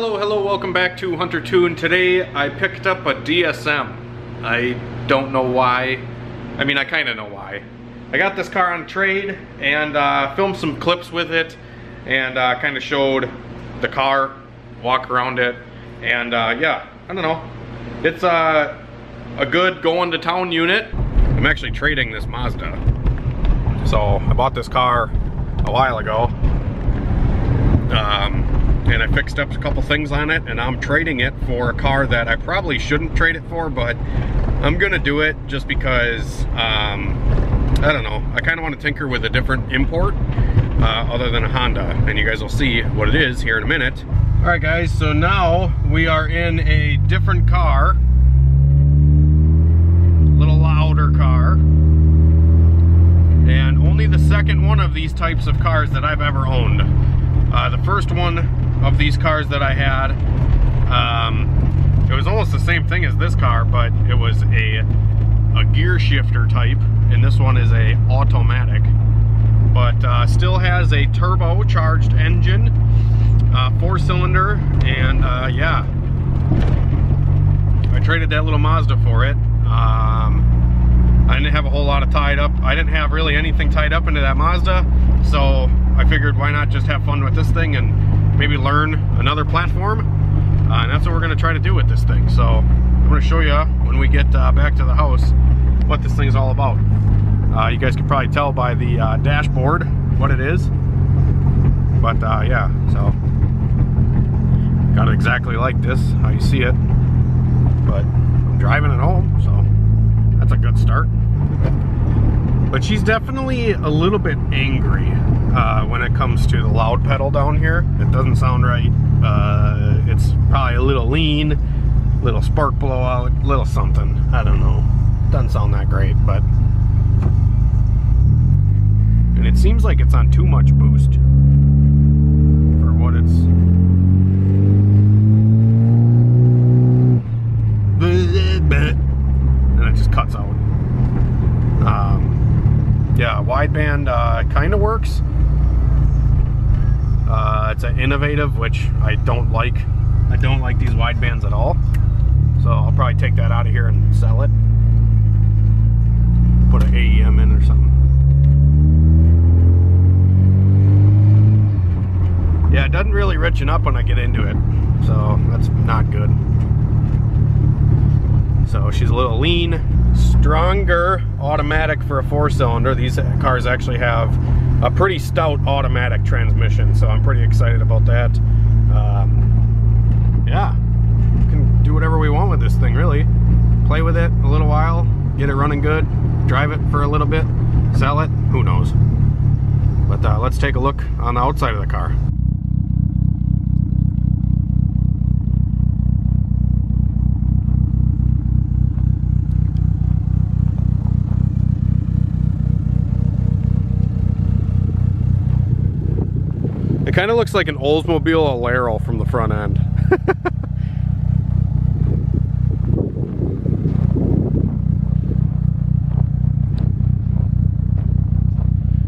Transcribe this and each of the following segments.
Hello, welcome back to Hunter Tune. Today I picked up a DSM. I don't know why. I mean, I kind of know why. I got this car on trade and filmed some clips with it and kind of showed the car, walk around it, and yeah, I don't know. It's a good going to town unit. I'm actually trading this Mazda. So I bought this car a while ago. And I fixed up a couple things on it, and I'm trading it for a car that I probably shouldn't trade it for, but I'm gonna do it just because I don't know, I kind of want to tinker with a different import other than a Honda, and you guys will see what it is here in a minute. All right guys, so now we are in a different car, a little louder car, and only the second one of these types of cars that I've ever owned. The first one of these cars that I had, it was almost the same thing as this car, but it was a gear shifter type, and this one is a automatic, but still has a turbocharged engine, 4-cylinder, and yeah, I traded that little Mazda for it. I didn't have a whole lot of tied up. I didn't have really anything tied up into that Mazda, so I figured why not just have fun with this thing and maybe learn another platform, and that's what we're going to try to do with this thing. So I'm going to show you when we get back to the house what this thing's all about. You guys can probably tell by the dashboard what it is, but yeah, so got it exactly like this, how you see it, but I'm driving it home, so that's a good start. But she's definitely a little bit angry when it comes to the loud pedal down here. It doesn't sound right. It's probably a little lean, little spark blowout, little something. I don't know. Doesn't sound that great, but... And it seems like it's on too much boost for what it's... And it just cuts out. Yeah, wideband kind of works. It's an innovative, which I don't like. I don't like these widebands at all. So I'll probably take that out of here and sell it. Put an AEM in or something. Yeah, it doesn't really richen up when I get into it. So that's not good. So she's a little lean. Stronger automatic for a 4-cylinder. These cars actually have a pretty stout automatic transmission, so I'm pretty excited about that. Yeah, we can do whatever we want with this thing, really. Play with it a little while, get it running good, drive it for a little bit, sell it, who knows. But let's take a look on the outside of the car. It kind of looks like an Oldsmobile Alero from the front end.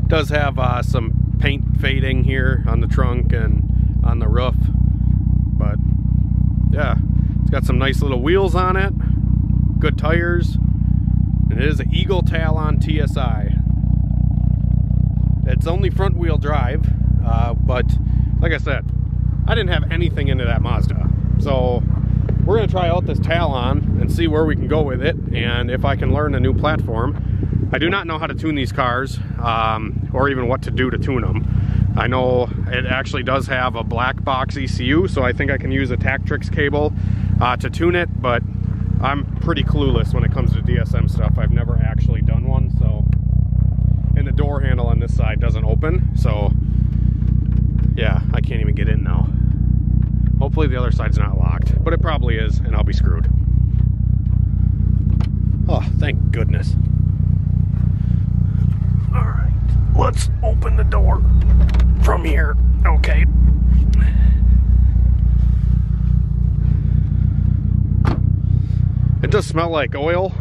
Does have some paint fading here on the trunk and on the roof, but yeah, it's got some nice little wheels on it, good tires, and it is an Eagle Talon TSI. It's only front wheel drive. But like I said, I didn't have anything into that Mazda, so we're gonna try out this Talon and see where we can go with it, and if I can learn a new platform. I do not know how to tune these cars, or even what to do to tune them. I know it actually does have a black box ECU, so I think I can use a Tactrix cable to tune it, but I'm pretty clueless when it comes to DSM stuff. I've never actually done one, so, and the door handle on this side doesn't open, so yeah, I can't even get in now. Hopefully the other side's not locked, but it probably is, and I'll be screwed. Oh, thank goodness. All right, let's open the door from here. Okay. It does smell like oil,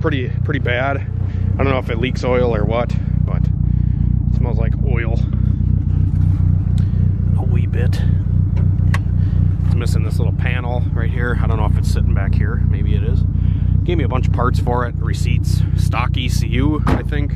pretty bad. I don't know if it leaks oil or what, but it smells like oil. Bit. missing this little panel right here. I don't know if it's sitting back here. Maybe it is. Gave me a bunch of parts for it, receipts, stock ECU, I think.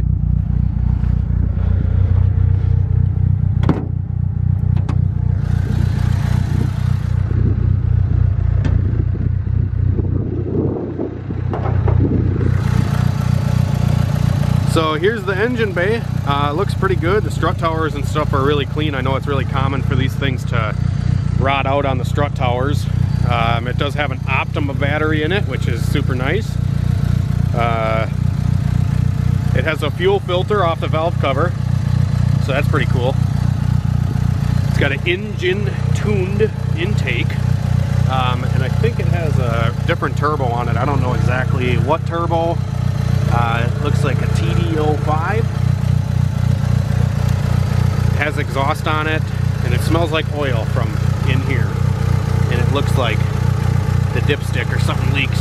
So here's the engine bay. It looks pretty good. The strut towers and stuff are really clean. I know it's really common for these things to rot out on the strut towers. It does have an Optima battery in it, which is super nice. It has a fuel filter off the valve cover, so that's pretty cool. It's got an engine-tuned intake, and I think it has a different turbo on it. I don't know exactly what turbo. It looks like a TD05. It has exhaust on it, and it smells like oil from in here. And it looks like the dipstick or something leaks.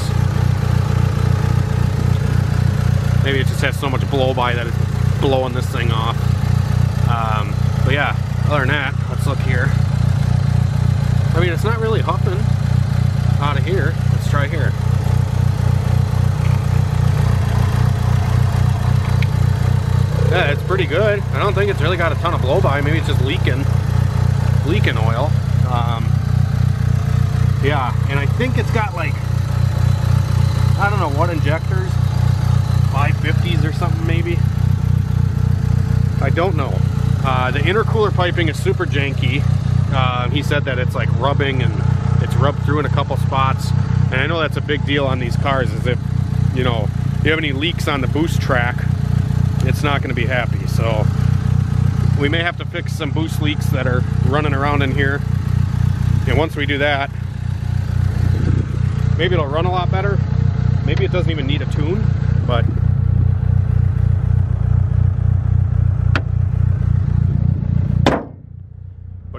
Maybe it just has so much blow-by that it's blowing this thing off. But yeah, other than that, let's look here. I mean, it's not really huffing out of here. Let's try here. Yeah, it's pretty good. I don't think it's really got a ton of blow-by. Maybe it's just leaking oil. Yeah, and I think it's got like, I don't know what injectors, 550s or something maybe. I don't know. The intercooler piping is super janky. He said that it's like rubbing and it's rubbed through in a couple spots. And I know that's a big deal on these cars, is if, you know, you have any leaks on the boost track, it's not going to be happy. So we may have to fix some boost leaks that are running around in here, and once we do that, maybe it'll run a lot better. Maybe it doesn't even need a tune, but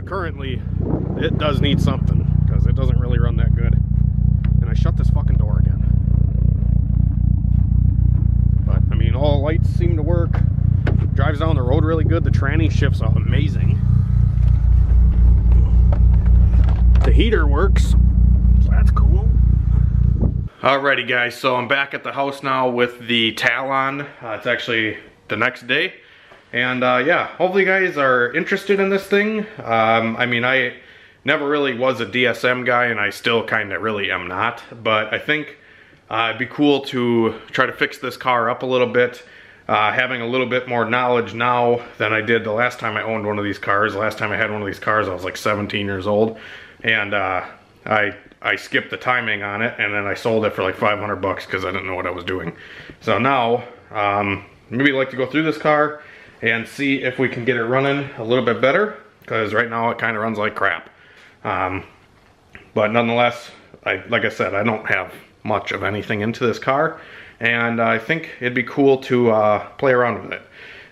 currently it does need something, because it doesn't really run that good. And I shut this fucking door again. All lights seem to work. Drives down the road really good. The tranny shifts are amazing. The heater works, so that's cool. Alrighty guys, so I'm back at the house now with the Talon. It's actually the next day. And yeah, hopefully you guys are interested in this thing. I mean, I never really was a DSM guy, and I still kind of really am not, but I think it'd be cool to try to fix this car up a little bit. Having a little bit more knowledge now than I did the last time I owned one of these cars. The last time I had one of these cars, I was like 17 years old. And I skipped the timing on it, and then I sold it for like 500 bucks because I didn't know what I was doing. So now, maybe I'd like to go through this car and see if we can get it running a little bit better, because right now it kind of runs like crap. But nonetheless, like I said, I don't have much of anything into this car, and I think it'd be cool to play around with it.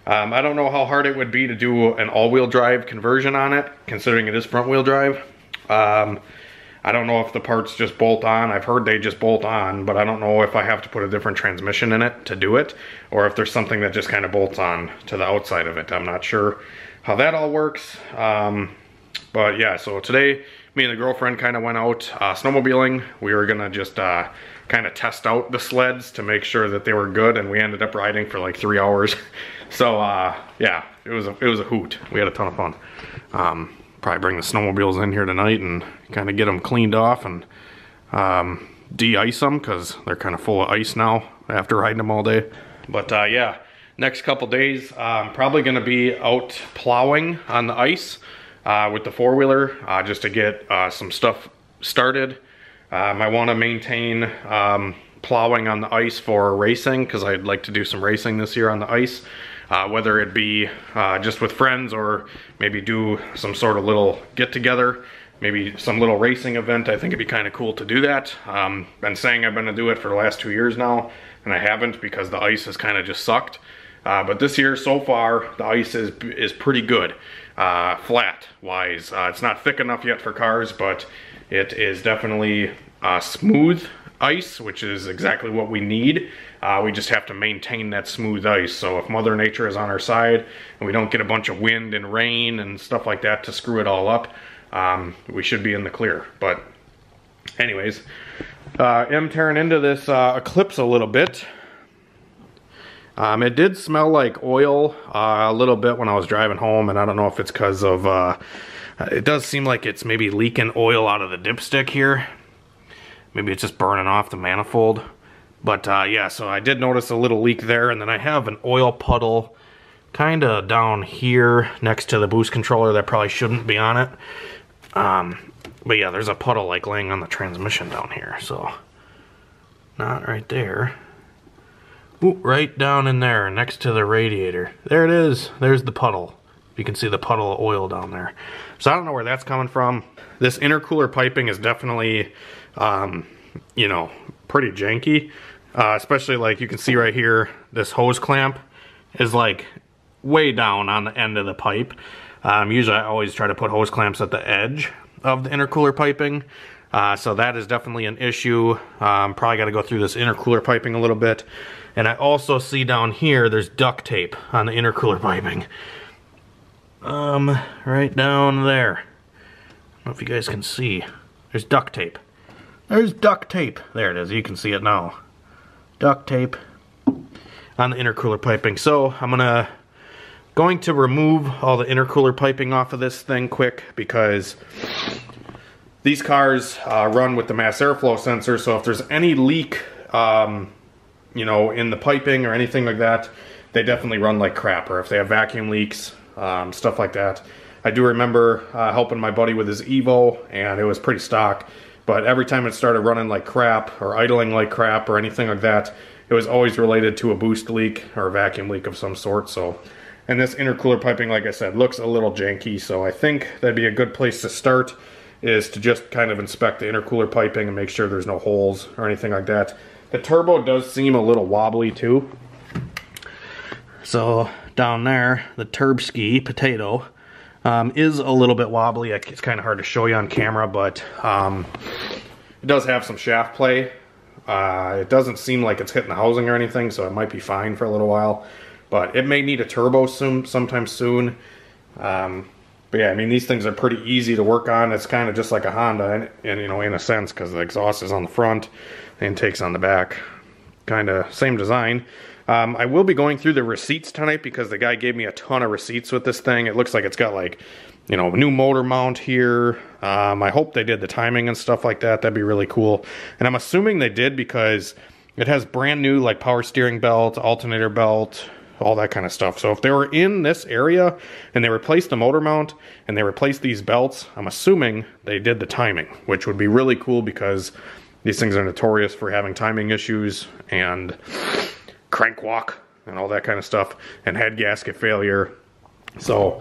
I don't know how hard it would be to do an all-wheel drive conversion on it, considering it is front-wheel drive. I don't know if the parts just bolt on. I've heard they just bolt on, but I don't know if I have to put a different transmission in it to do it, or if there's something that just kind of bolts on to the outside of it. I'm not sure how that all works. But yeah, so today me and the girlfriend kind of went out snowmobiling. We were gonna just kind of test out the sleds to make sure that they were good, and we ended up riding for like 3 hours. So yeah, it was a hoot. We had a ton of fun. Probably bring the snowmobiles in here tonight and kind of get them cleaned off and de-ice them, because they're kind of full of ice now after riding them all day. But yeah, next couple days I'm probably gonna be out plowing on the ice. With the four-wheeler, just to get some stuff started. I want to maintain plowing on the ice for racing, because I'd like to do some racing this year on the ice, whether it be just with friends, or maybe do some sort of little get-together, maybe some little racing event. I think it'd be kind of cool to do that. Been saying I've been to do it for the last 2 years now, and I haven't, because the ice has kind of just sucked. But this year, so far, the ice is pretty good, flat-wise. It's not thick enough yet for cars, but it is definitely smooth ice, which is exactly what we need. We just have to maintain that smooth ice. So if Mother Nature is on our side, and we don't get a bunch of wind and rain and stuff like that to screw it all up, we should be in the clear. But anyways, I'm tearing into this Eclipse a little bit. It did smell like oil a little bit when I was driving home, and I don't know if it's because of, it does seem like it's maybe leaking oil out of the dipstick here. Maybe it's just burning off the manifold. But yeah, so I did notice a little leak there, and then I have an oil puddle kind of down here next to the boost controller that probably shouldn't be on it. But yeah, there's a puddle like laying on the transmission down here, so not right there. Ooh, right down in there next to the radiator. There it is. There's the puddle. You can see the puddle of oil down there. So I don't know where that's coming from. This intercooler piping is definitely, you know, pretty janky. Especially like you can see right here, this hose clamp is like way down on the end of the pipe. Usually I always try to put hose clamps at the edge of the intercooler piping. So that is definitely an issue. Probably got to go through this intercooler piping a little bit. And I also see down here there's duct tape on the intercooler piping. Right down there. I don't know if you guys can see. There's duct tape. There's duct tape. There it is. You can see it now. Duct tape on the intercooler piping. So I'm going to remove all the intercooler piping off of this thing quick, because these cars run with the mass airflow sensor. So if there's any leak, you know, in the piping or anything like that, they definitely run like crap. Or if they have vacuum leaks, stuff like that. I do remember helping my buddy with his Evo, and it was pretty stock, but every time it started running like crap or idling like crap or anything like that, it was always related to a boost leak or a vacuum leak of some sort. So, and this intercooler piping, like I said, looks a little janky, so I think that'd be a good place to start, is to just kind of inspect the intercooler piping and make sure there's no holes or anything like that. The turbo does seem a little wobbly too. So down there, the Turbski Potato is a little bit wobbly. It's kind of hard to show you on camera, but it does have some shaft play. It doesn't seem like it's hitting the housing or anything, so it might be fine for a little while. But it may need a turbo sometime soon. But yeah, I mean, these things are pretty easy to work on. It's kind of just like a Honda, and you know, in a sense, because the exhaust is on the front, the intake's on the back. Kind of same design. I will be going through the receipts tonight, because the guy gave me a ton of receipts with this thing. It looks like it's got, like, you know, new motor mount here. I hope they did the timing and stuff like that. That'd be really cool. And I'm assuming they did, because it has brand new, like, power steering belt, alternator belt, all that kind of stuff. So if they were in this area and they replaced the motor mount and they replaced these belts, I'm assuming they did the timing, which would be really cool, because these things are notorious for having timing issues and crank walk and all that kind of stuff, and head gasket failure. So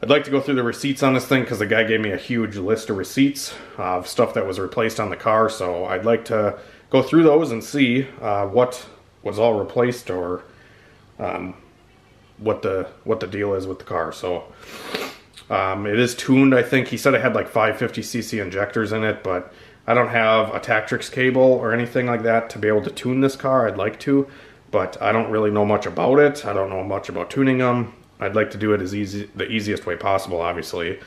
I'd like to go through the receipts on this thing, because the guy gave me a huge list of receipts of stuff that was replaced on the car. So I'd like to go through those and see what was all replaced, or what the deal is with the car. So it is tuned. I think he said it had like 550cc injectors in it, but I don't have a Tactrix cable or anything like that to be able to tune this car. I'd like to, but I don't really know much about it. I don't know much about tuning them. I'd like to do it as the easiest way possible, obviously,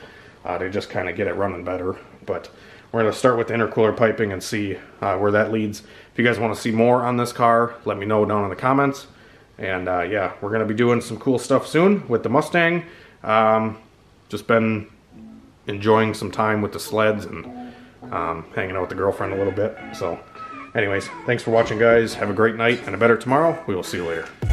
to just kind of get it running better. But we're going to start with the intercooler piping and see where that leads. If you guys want to see more on this car, let me know down in the comments. And yeah, we're going to be doing some cool stuff soon with the Mustang. Just been enjoying some time with the sleds and hanging out with the girlfriend a little bit. So anyways, thanks for watching, guys. Have a great night and a better tomorrow. We will see you later.